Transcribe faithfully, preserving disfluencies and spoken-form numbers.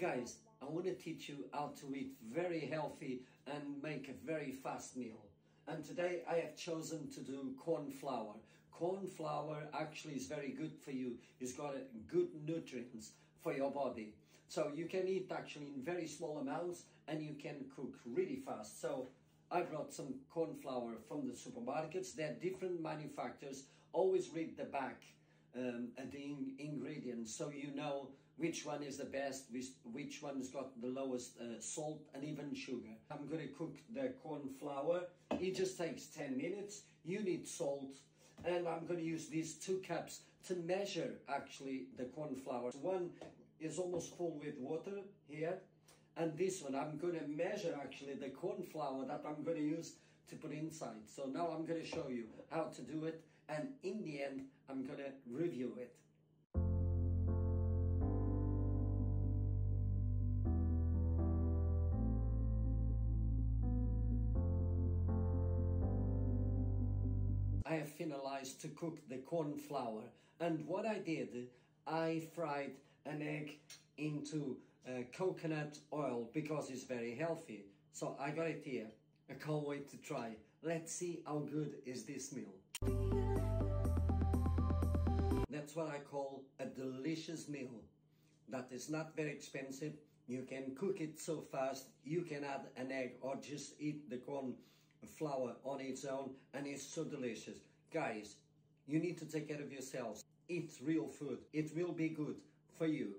Guys, I want to teach you how to eat very healthy and make a very fast meal. And today I have chosen to do corn flour. Corn flour actually is very good for you. It's got good nutrients for your body. So you can eat actually in very small amounts and you can cook really fast. So I brought some corn flour from the supermarkets. They're different manufacturers. Always read the back um, and the in ingredients so you know which one is the best, which, which one's got the lowest uh, salt and even sugar. I'm going to cook the corn flour. It just takes ten minutes. You need salt. And I'm going to use these two cups to measure actually the corn flour. One is almost full with water here. And this one, I'm going to measure actually the corn flour that I'm going to use to put inside. So now I'm going to show you how to do it. And in the end, I'm going to review it. I have finalized to cook the corn flour, and what I did, I fried an egg into uh, coconut oil because it's very healthy. So I got it here. I can't wait to try. Let's see how good is this meal. That's what I call a delicious meal. That is not very expensive. You can cook it so fast. You can add an egg or just eat the corn flour on its own, and it's so delicious. Guys, you need to take care of yourselves. Eat real food. It will be good for you.